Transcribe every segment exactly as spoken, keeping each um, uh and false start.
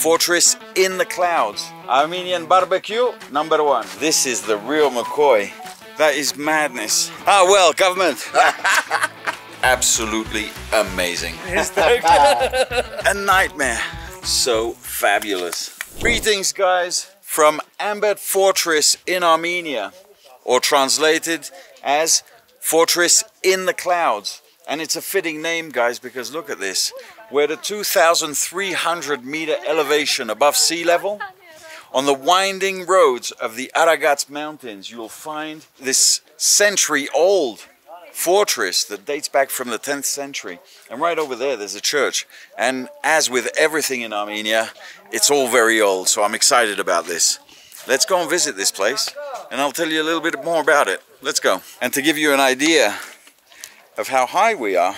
Fortress in the clouds. Armenian barbecue, number one. This is the real McCoy. That is madness. Ah, well, government. Absolutely amazing. A nightmare. So fabulous. Greetings, guys, from Amberd Fortress in Armenia, or translated as Fortress in the Clouds. And it's a fitting name, guys, because look at this. We're at a two thousand three hundred meter elevation above sea level. On the winding roads of the Aragats mountains, you'll find this century-old fortress that dates back from the tenth century. And right over there, there's a church. And as with everything in Armenia, it's all very old, so I'm excited about this. Let's go and visit this place, and I'll tell you a little bit more about it. Let's go. And to give you an idea of how high we are,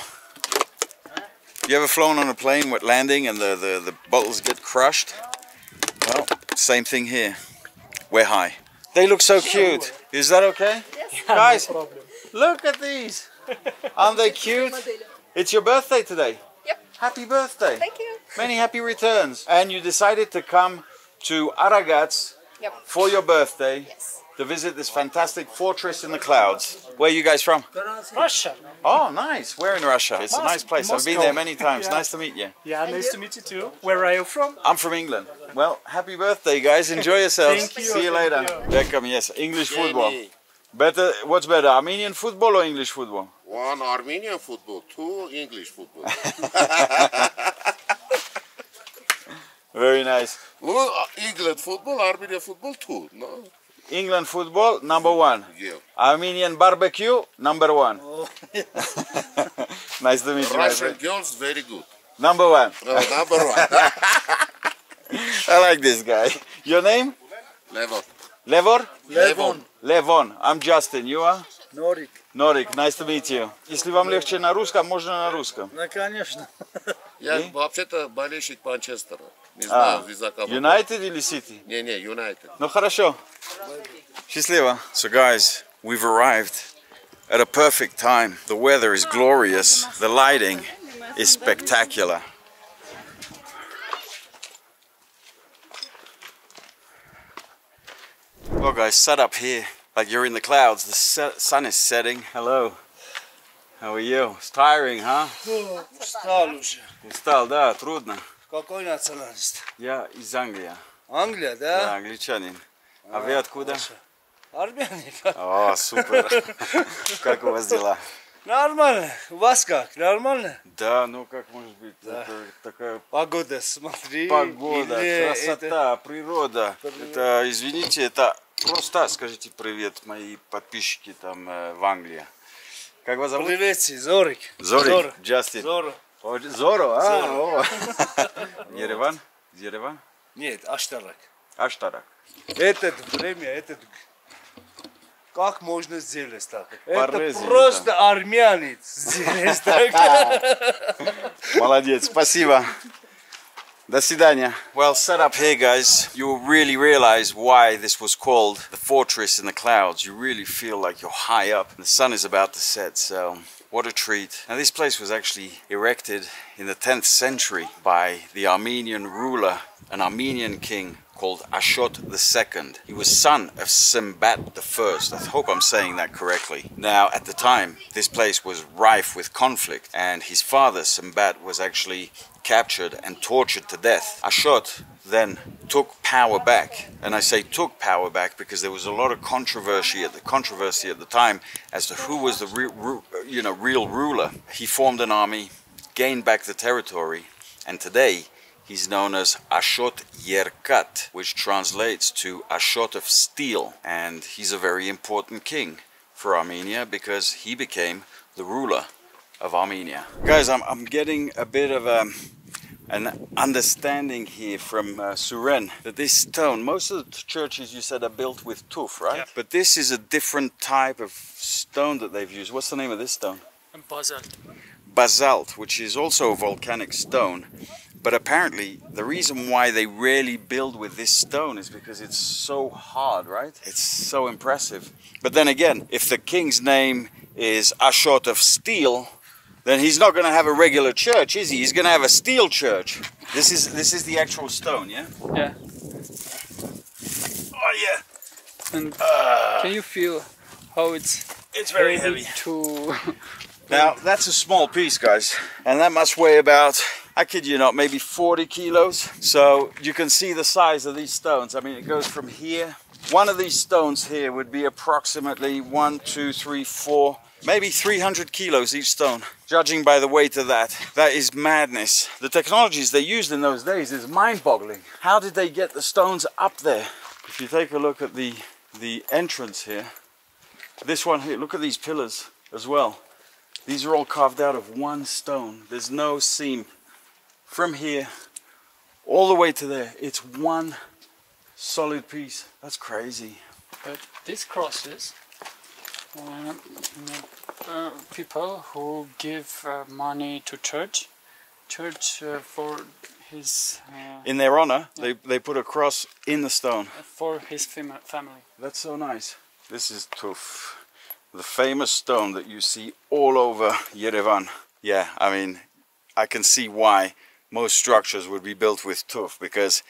you ever flown on a plane with landing and the, the, the bottles get crushed? Well, same thing here. We're high. They look so cute. Is that okay? Yes. Guys, look at these. Aren't they cute? It's your birthday today. Yep. Happy birthday. Thank you. Many happy returns. And you decided to come to Aragats yep. for your birthday. Yes. To visit this fantastic fortress in the clouds. Where are you guys from? Russia. Oh, nice. We're in Russia. It's a nice place. I've been there many times. Yeah. Nice to meet you. Yeah, nice to meet you too. Where are you from? I'm from England. Well, happy birthday, guys. Enjoy yourselves. Thank you. See you later. Welcome, yes. English football. Better. What's better, Armenian football or English football? One Armenian football, two English football. Very nice. Well, England football, Armenian football, two. No. England football, number one. Yeah. Armenian barbecue, number one. Oh. Nice to meet you. Russian girls, very good. Number one. No, number one. I like this guy. Your name? Levon. Levor? Levon. Levon. I'm Justin. You are? Norik. Norik. Nice to meet you. Если вам легче на русском, можно на русском. Ну, конечно. Я вообще-то болельщик Манчестера. Не знаю, из-за кого. United или City? Не, не, United. Ну, хорошо. Счастливо. So guys, we've arrived at a perfect time. The weather is glorious. The lighting is spectacular. Well guys, set up here like you're in the clouds. The sun is setting. Hello. How are you? It's tiring, huh? Устал уже. Устал, да, трудно. Какой национальность? Я из Англии. Англия, да? Да, англичанин. А вы откуда? Армяне. О, супер. Как у вас дела? Нормально. У вас как? Нормально? Да, ну как может быть? Да. Такая... Погода, смотри. Погода, красота, это... природа. природа. Это, извините, это просто скажите привет мои подписчики там э, в Англии. Как вас зовут? Привет, Зорик. Зорик, Джастин. Зоро. О, Зоро, а? Ереван? Ереван? Нет, Аштарак. Аштарак. Это время, это... Как можно сделать так? Это просто армянец сделать так. Молодец, спасибо. До свидания. Well, set up here, guys. You'll really realize why this was called the fortress in the clouds. You really feel like you're high up. The sun is about to set, so what a treat. Now, this place was actually erected in the tenth century by the Armenian ruler, an Armenian king, called Ashot the Second. He was son of Simbat the First. I hope I'm saying that correctly. Now, at the time, this place was rife with conflict, and his father, Simbat, was actually captured and tortured to death. Ashot then took power back, and I say took power back because there was a lot of controversy at the controversy at the time as to who was the real, you know, real ruler. He formed an army, gained back the territory, and today, he's known as Ashot Yerkat, which translates to Ashot of Steel. And he's a very important king for Armenia because he became the ruler of Armenia. Guys, I'm, I'm getting a bit of a, an understanding here from uh, Suren that this stone, most of the churches you said are built with tuff, right? Yeah. But this is a different type of stone that they've used. What's the name of this stone? Basalt. Basalt, which is also a volcanic stone. But apparently, the reason why they rarely build with this stone is because it's so hard, right? It's so impressive. But then again, if the king's name is Ashot of Steel, then he's not going to have a regular church, is he? He's going to have a steel church. This is this is the actual stone, yeah? Yeah. Oh yeah. And uh, can you feel how it's it's very heavy. To now that's a small piece, guys, and that must weigh about, I kid you not, maybe forty kilos. So you can see the size of these stones. I mean, it goes from here. One of these stones here would be approximately one, two, three, four, maybe three hundred kilos each stone, judging by the weight of that. That is madness. The technologies they used in those days is mind-boggling. How did they get the stones up there? If you take a look at the, the entrance here, this one here, look at these pillars as well. These are all carved out of one stone. There's no seam. From here, all the way to there, it's one solid piece. That's crazy. But these crosses, uh, uh, people who give uh, money to church, church uh, for his... Uh, in their honor, yeah. they, they put a cross in the stone. For his fam family. That's so nice. This is Tuf, the famous stone that you see all over Yerevan. Yeah, I mean, I can see why most structures would be built with Tuf, because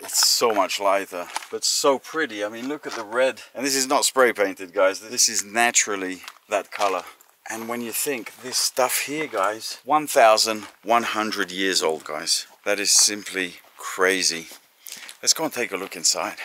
it's so much lighter, but so pretty. I mean, look at the red. And this is not spray painted, guys. This is naturally that color. And when you think this stuff here, guys, one thousand one hundred years old, guys. That is simply crazy. Let's go and take a look inside.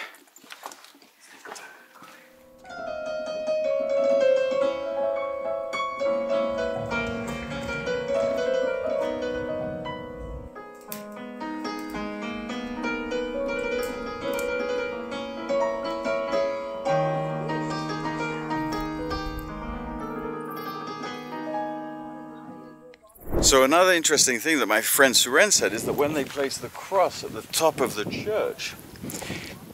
So another interesting thing that my friend Suren said is that when they place the cross at the top of the church,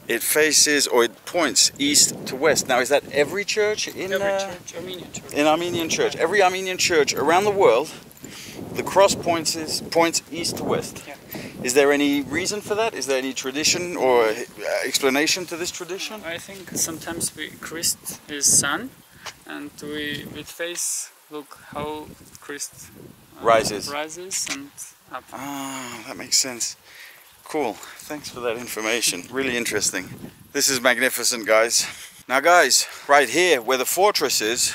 it faces, or it points east to west. Now, is that every church in every church, uh, Armenian church. In Armenian church? Every Armenian church around the world, the cross points is, points east to west. Yeah. Is there any reason for that? Is there any tradition or explanation to this tradition? I think sometimes we Christ is sun, and we with face look how Christ. Rises. Rises and up. Ah, that makes sense. Cool. Thanks for that information. Really interesting. This is magnificent, guys. Now, guys, right here where the fortress is,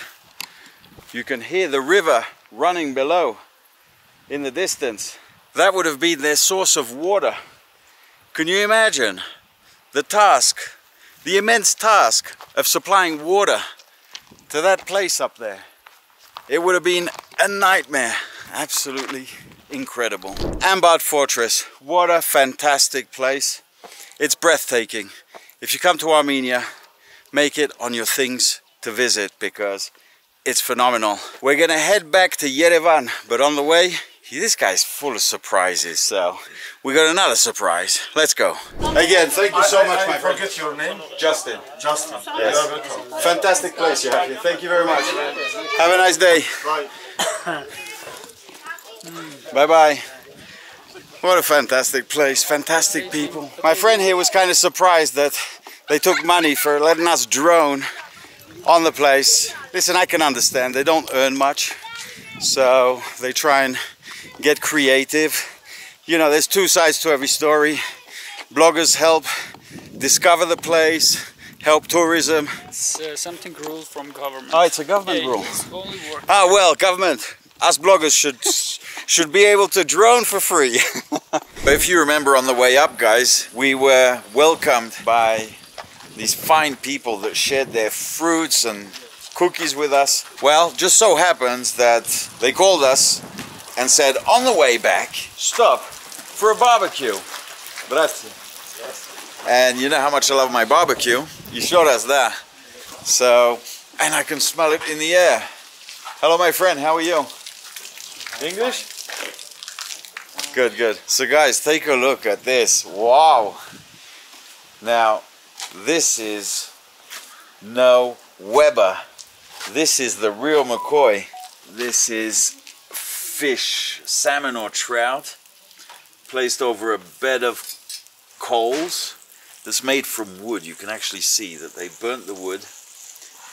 you can hear the river running below in the distance. That would have been their source of water. Can you imagine the task, the immense task of supplying water to that place up there? It would have been a nightmare. Absolutely incredible. Amberd Fortress, what a fantastic place. It's breathtaking. If you come to Armenia, make it on your things to visit, because it's phenomenal. We're gonna head back to Yerevan, but on the way, this guy's full of surprises, so we got another surprise. Let's go. Again, thank you so I, I, much, I my friend. I forget your name. Justin. Justin. Yes. Yes. Fantastic place you have here. Thank you very much. Have a nice day. Bye. Bye bye. What a fantastic place, fantastic people. My friend here was kind of surprised that they took money for letting us drone on the place. Listen, I can understand, they don't earn much, so they try and get creative. You know, there's two sides to every story. Bloggers help discover the place, help tourism. It's uh, something rule from government. Oh, it's a government yeah, rule. Ah, well, government. Us bloggers should should be able to drone for free. But if you remember on the way up, guys, we were welcomed by these fine people that shared their fruits and cookies with us. Well, just so happens that they called us and said, on the way back, stop for a barbecue. Grazie. Yes. And you know how much I love my barbecue. You showed us that. So, and I can smell it in the air. Hello, my friend, how are you? English? Good, good. So guys, take a look at this. Wow! Now, this is no Weber. This is the real McCoy. This is fish, salmon or trout, placed over a bed of coals that's made from wood. You can actually see that they burnt the wood,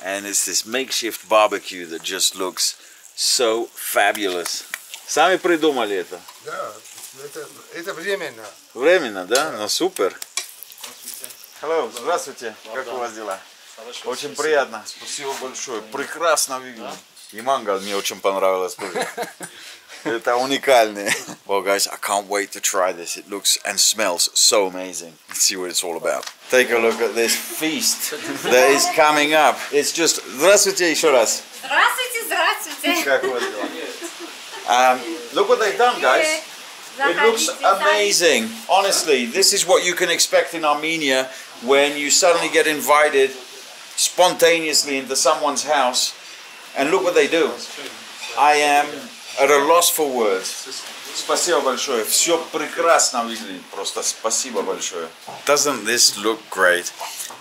and it's this makeshift barbecue that just looks so fabulous. Сами придумали это? Да, это, это временно. Временно, да? Да. Ну супер. Hello, здравствуйте. Hello. Как у вас дела? Хорошо, очень спасибо. Приятно. Спасибо большое. Прекрасно видно. Да? И манго мне очень понравилось. Это уникальный. Well guys, I can't wait to try this. It looks and smells so amazing. Let's see what it's all about. Take a look at this feast that is coming up. It's just... Здравствуйте еще раз. Здравствуйте, здравствуйте. Как у вас дела? Um, look what they've done, guys. It looks amazing. Honestly, this is what you can expect in Armenia when you suddenly get invited spontaneously into someone's house. And look what they do. I am at a loss for words. Спасибо большое. Все прекрасно выглядит. Просто спасибо большое. Doesn't this look great?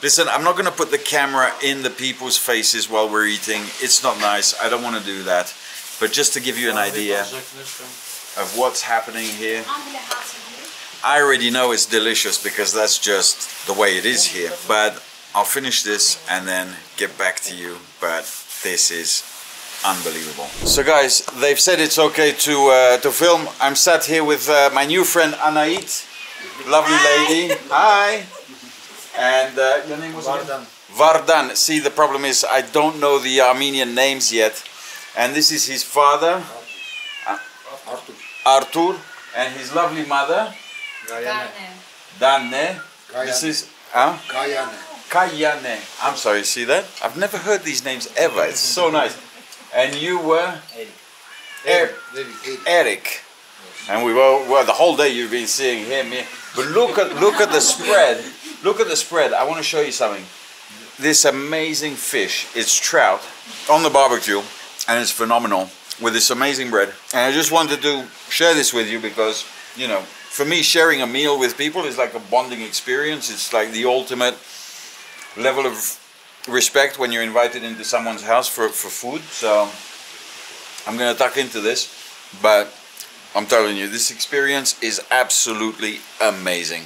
Listen, I'm not going to put the camera in the people's faces while we're eating. It's not nice. I don't want to do that. But just to give you an idea of what's happening here, I already know it's delicious because that's just the way it is here. But I'll finish this and then get back to you. But this is unbelievable. So guys, they've said it's okay to uh, to film. I'm sat here with uh, my new friend Anait, lovely lady. Hi. And uh, your name was Vardan. Vardan. See, the problem is I don't know the Armenian names yet. And this is his father, Artur, Artur, and his lovely mother, Kayane. Danne. Kayane. This is huh? Kayane. Kayane. I'm sorry, see that? I've never heard these names ever. It's so nice. And you were Eric. Eric. And we were well. The whole day you've been seeing him. But look at look at the spread. Look at the spread. I want to show you something. This amazing fish. It's trout on the barbecue. And it's phenomenal with this amazing bread. And I just wanted to share this with you because, you know, for me, sharing a meal with people is like a bonding experience. It's like the ultimate level of respect when you're invited into someone's house for, for food. So I'm going to tuck into this, but I'm telling you, this experience is absolutely amazing.